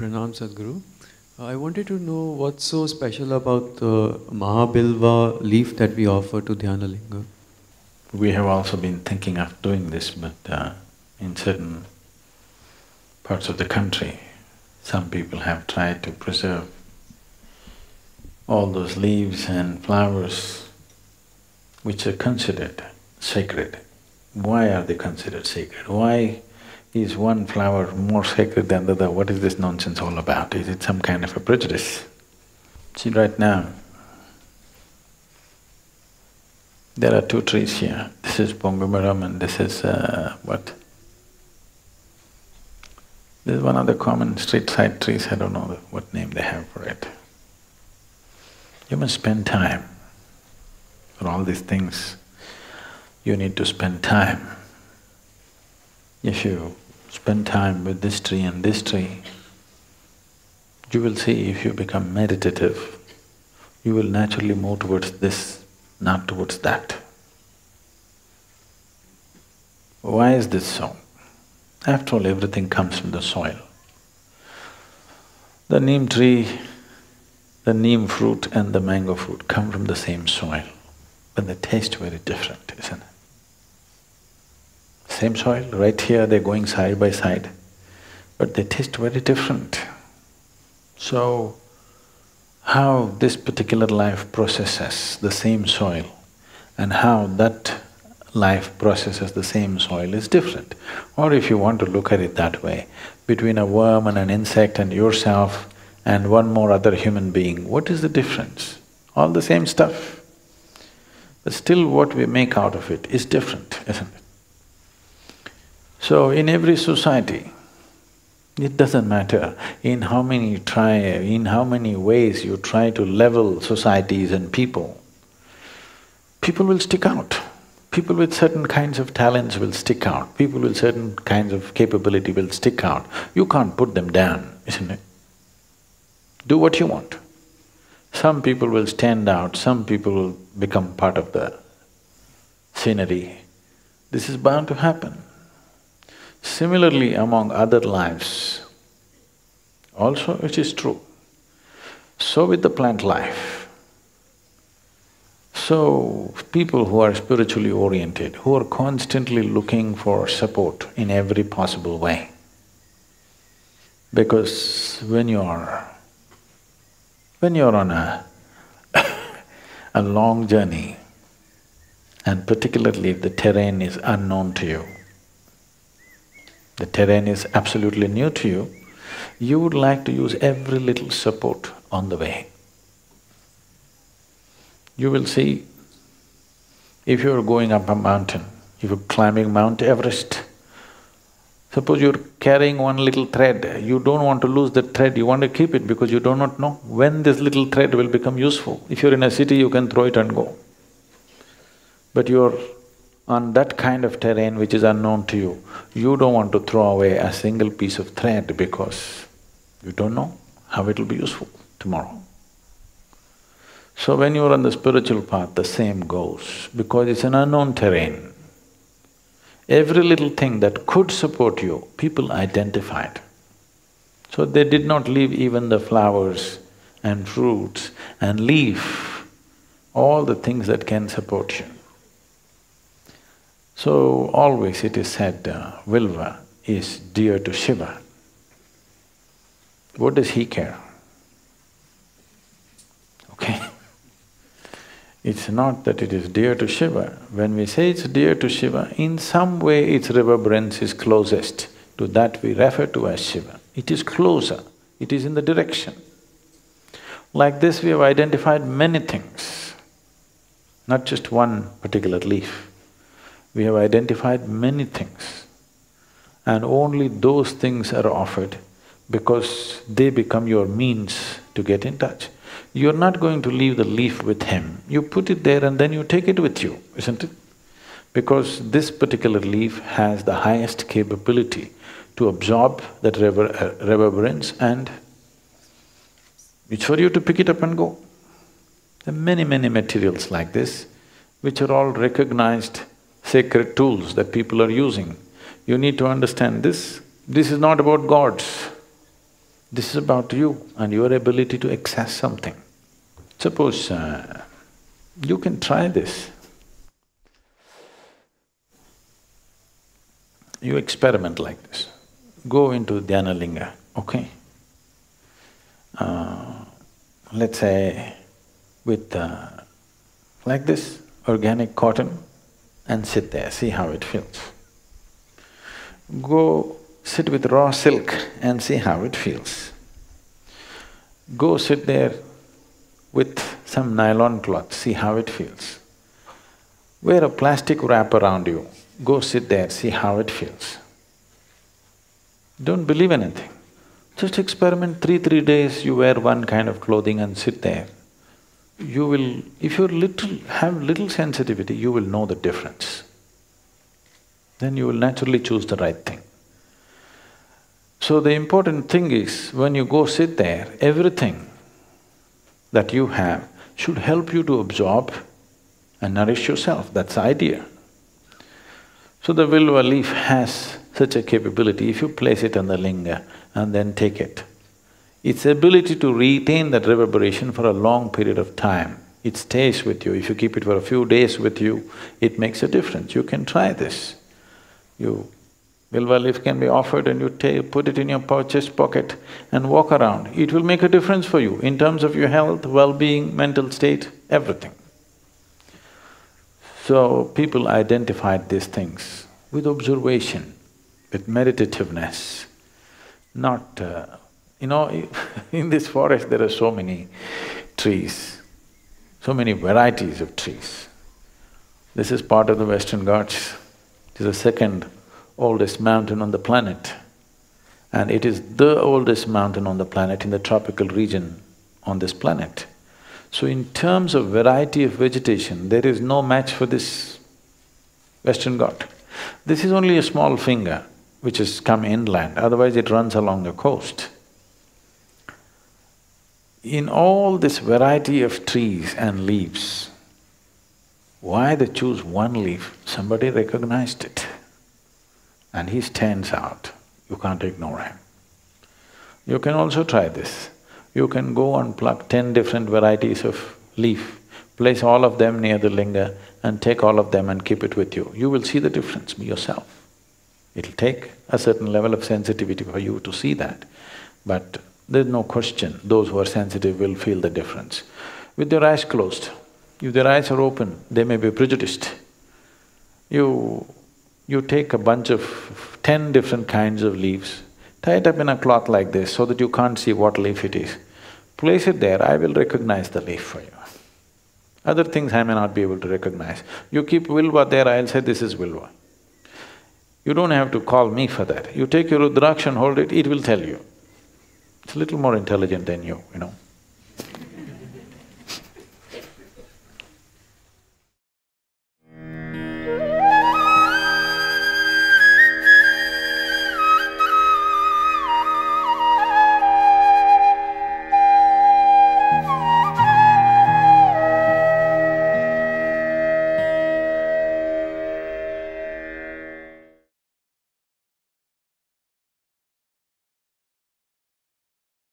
Pranam Sadhguru. I wanted to know what's so special about the Mahabilva leaf that we offer to Dhyanalinga. We have also been thinking of doing this, but in certain parts of the country, some people have tried to preserve all those leaves and flowers which are considered sacred. Why are they considered sacred? Why is one flower more sacred than the other? What is this nonsense all about? Is it some kind of a prejudice? See, right now, there are two trees here. This is Pongamaram and this is what? There's one other common street side trees, I don't know what name they have for it. You must spend time. For all these things, you need to spend time. If you spend time with this tree, you will see if you become meditative, you will naturally move towards this, not towards that. Why is this so? After all, everything comes from the soil. The neem tree, the neem fruit and the mango fruit come from the same soil, but they taste very different, isn't it? Same soil, right here they're going side by side, but they taste very different. So, how this particular life processes the same soil and how that life processes the same soil is different. Or if you want to look at it that way, between a worm and an insect and yourself and one more other human being, what is the difference? All the same stuff, but still what we make out of it is different, isn't it? So in every society, it doesn't matter in how many ways you try to level societies and people, people will stick out. People with certain kinds of talents will stick out, people with certain kinds of capability will stick out. You can't put them down, isn't it? Do what you want. Some people will stand out, some people will become part of the scenery. This is bound to happen. Similarly, among other lives, also it is true. So with the plant life. So, people who are spiritually oriented, who are constantly looking for support in every possible way. Because when you're on a a long journey, and particularly if the terrain is unknown to you, the terrain is absolutely new to you, you would like to use every little support on the way. You will see, if you're going up a mountain, if you're climbing Mount Everest, suppose you're carrying one little thread, you don't want to lose the thread, you want to keep it because you do not know when this little thread will become useful. If you're in a city, you can throw it and go. But you're on that kind of terrain which is unknown to you, you don't want to throw away a single piece of thread because you don't know how it'll be useful tomorrow. So when you're on the spiritual path, the same goes because it's an unknown terrain. Every little thing that could support you, people identified. So they did not leave even the flowers and fruits and leaf, all the things that can support you. So, always it is said, Vilva is dear to Shiva. What does he care? Okay. It's not that it is dear to Shiva. When we say it's dear to Shiva, in some way its reverberance is closest to that we refer to as Shiva. It is closer, it is in the direction. Like this we have identified many things, not just one particular leaf. We have identified many things and only those things are offered because they become your means to get in touch. You're not going to leave the leaf with him, you put it there and then you take it with you, isn't it? Because this particular leaf has the highest capability to absorb that reverberance and it's for you to pick it up and go. There are many, many materials like this which are all recognized sacred tools that people are using. You need to understand this is not about gods. This is about you and your ability to access something. Suppose you can try this. You experiment like this. Go into Dhyanalinga, okay? Let's say with like this, organic cotton, and sit there, see how it feels. Go sit with raw silk and see how it feels. Go sit there with some nylon cloth, see how it feels. Wear a plastic wrap around you, go sit there, see how it feels. Don't believe anything. Just experiment three days, you wear one kind of clothing and sit there. You will… if you have little sensitivity, you will know the difference. Then you will naturally choose the right thing. So the important thing is, when you go sit there, everything that you have should help you to absorb and nourish yourself, that's the idea. So the Vilva leaf has such a capability, if you place it on the linga and then take it. Its ability to retain that reverberation for a long period of time, it stays with you. If you keep it for a few days with you, it makes a difference. You can try this. Vilva leaf can be offered and you put it in your chest pocket and walk around. It will make a difference for you in terms of your health, well-being, mental state, everything. So people identified these things with observation, with meditativeness, not… you know, in this forest there are so many trees, so many varieties of trees. This is part of the Western Ghats, it is the second oldest mountain on the planet, and it is the oldest mountain on the planet in the tropical region on this planet. So in terms of variety of vegetation, there is no match for this Western Ghat. This is only a small finger which has come inland, otherwise it runs along the coast. In all this variety of trees and leaves, why they choose one leaf? Somebody recognized it and he stands out, you can't ignore him. You can also try this. You can go and pluck 10 different varieties of leaf, place all of them near the linga and take all of them and keep it with you. You will see the difference yourself. It'll take a certain level of sensitivity for you to see that, but there's no question those who are sensitive will feel the difference. With their eyes closed, if their eyes are open, they may be prejudiced. You take a bunch of 10 different kinds of leaves, tie it up in a cloth like this so that you can't see what leaf it is. Place it there, I will recognize the leaf for you. Other things I may not be able to recognize. You keep Vilva there, I'll say this is Vilva. You don't have to call me for that. You take your rudraksha and hold it, it will tell you. It's a little more intelligent than you, you know.